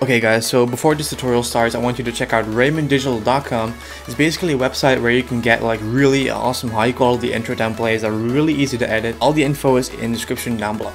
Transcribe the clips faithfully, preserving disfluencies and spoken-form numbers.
Okay guys, so before this tutorial starts, I want you to check out Raymond Digital dot com. It's basically a website where you can get like really awesome high quality intro templates that are really easy to edit. All the info is in the description down below.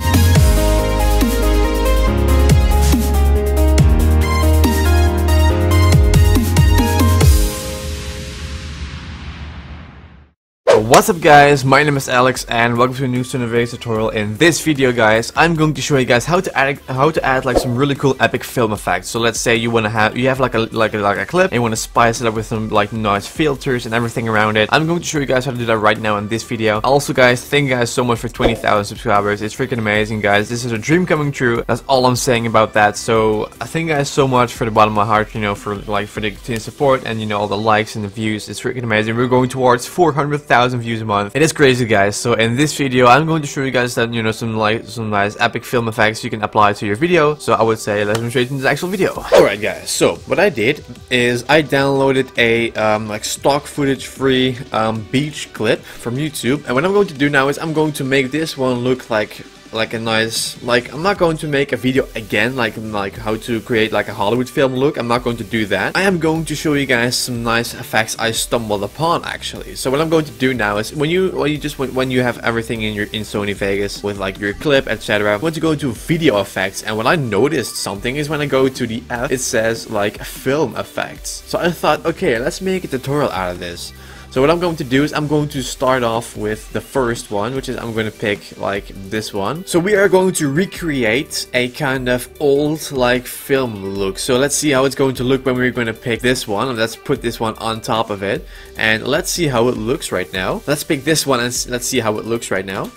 What's up guys, my name is Alex and welcome to a new Sony Vegas tutorial. In this video guys, I'm going to show you guys how to add how to add like some really cool epic film effects. So let's say you want to have you have like a like a, like a clip and you want to spice it up with some like nice filters and everything around it. I'm going to show you guys how to do that right now in this video. Also guys, thank you guys so much for twenty thousand subscribers. It's freaking amazing guys. This is a dream coming true. That's all I'm saying about that. So I thank you guys so much for the bottom of my heart, you know, for like for the continued support and you know all the likes and the views. It's freaking amazing. We're going towards four hundred thousand views a month. It is crazy guys. So in this video I'm going to show you guys that you know some like some nice epic film effects you can apply to your video. So I would say let's move straight into the actual video. Alright guys, so what I did is I downloaded a um, like stock footage free um, beach clip from YouTube, and what I'm going to do now is I'm going to make this one look like like a nice like I'm not going to make a video again like like how to create like a Hollywood film look. I'm not going to do that. I am going to show you guys some nice effects I stumbled upon actually. So what I'm going to do now is when you when you just when, when you have everything in your in Sony Vegas with like your clip, etc., want to go to video effects. And what I noticed something is when I go to the app, it says like film effects. So I thought, okay, let's make a tutorial out of this. So what I'm going to do is I'm going to start off with the first one, which is I'm going to pick like this one. So we are going to recreate a kind of old like film look. So let's see how it's going to look when we're going to pick this one, and let's put this one on top of it and let's see how it looks right now. Let's pick this one and let's see how it looks right now.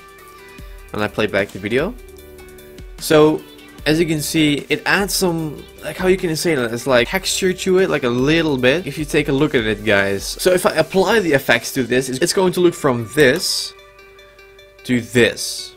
And I play back the video. So as you can see, it adds some, like how you can say that, it's like texture to it, like a little bit, if you take a look at it guys. So if I apply the effects to this, it's going to look from this to this.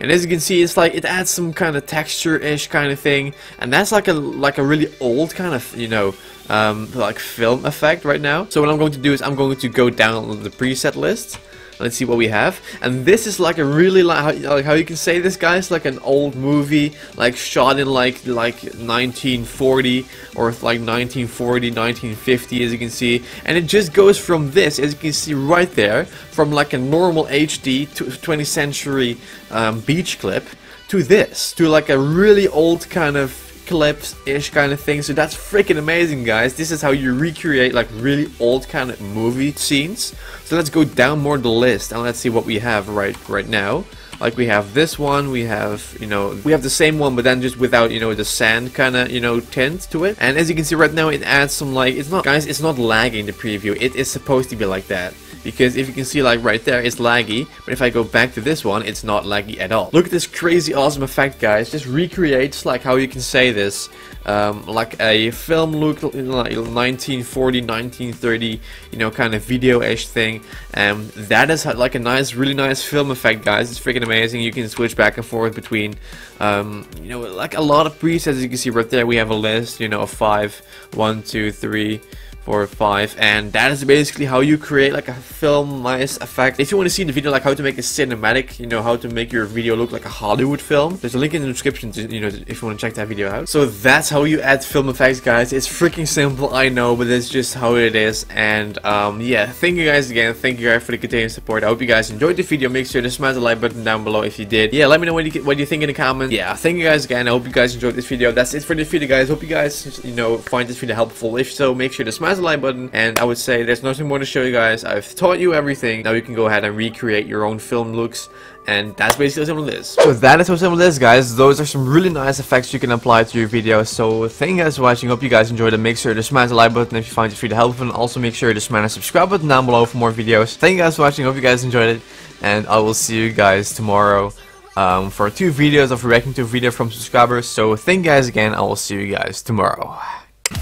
And as you can see, it's like it adds some kind of texture-ish kind of thing, and that's like a like a really old kind of, you know, um, like film effect right now. So what I'm going to do is I'm going to go down the preset list. Let's see what we have, and this is like a really like how, like how you can say this guys, like an old movie, like shot in like like nineteen forty or like nineteen forty, nineteen fifty, as you can see. And it just goes from this, as you can see right there, from like a normal H D to twentieth century um, beach clip to this, to like a really old kind of clips-ish kind of thing. So that's freaking amazing guys. This is how you recreate like really old kind of movie scenes. So let's go down more the list and let's see what we have right right now. Like we have this one, we have, you know, we have the same one, but then just without, you know, the sand kind of, you know, tint to it. And as you can see right now, it adds some like, it's not guys, it's not lagging the preview. It is supposed to be like that, because if you can see like right there, it's laggy, but if I go back to this one, it's not laggy at all. Look at this crazy awesome effect guys. Just recreates like how you can say this um, like a film look, like nineteen forty, nineteen thirty, you know, kind of video-ish thing. And that is like a nice, really nice film effect guys. It's freaking amazing. You can switch back and forth between um, you know, like a lot of presets. As you can see right there, we have a list, you know, of five, one, two, three, four, five, and that is basically how you create like a film nice effect. If you want to see in the video like how to make a cinematic, you know, how to make your video look like a Hollywood film, there's a link in the description to, you know, if you want to check that video out. So that's how you add film effects guys. It's freaking simple, I know, but that's just how it is. And um yeah, thank you guys again, thank you guys for the continued support. I hope you guys enjoyed the video. Make sure to smash the like button down below if you did. Yeah, let me know what you, what you think in the comments. Yeah, thank you guys again. I hope you guys enjoyed this video. That's it for this video guys. Hope you guys, you know, find this video helpful. If so, make sure to smash the like button. And I would say there's nothing more to show you guys. I've taught you everything. Now you can go ahead and recreate your own film looks, and that's basically how simple it is. So that is how simple it is guys. Those are some really nice effects you can apply to your video. So thank you guys for watching. Hope you guys enjoyed it. Make sure to smash the like button if you find this video helpful, and also make sure to smash the subscribe button down below for more videos. Thank you guys for watching. Hope you guys enjoyed it, and I will see you guys tomorrow um, for two videos of reacting to a video from subscribers. So thank you guys again. I will see you guys tomorrow.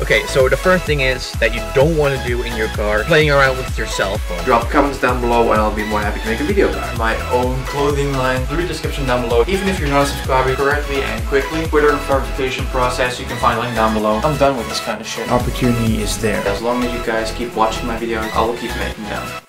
Okay, so the first thing is that you don't want to do in your car, playing around with your cell phone. Drop comments down below and I'll be more happy to make a video about it. My own clothing line, through the description down below. Even if you're not a subscriber, correctly and quickly, Twitter verification process, you can find a link down below. I'm done with this kind of shit. Opportunity is there. As long as you guys keep watching my videos, I will keep making them.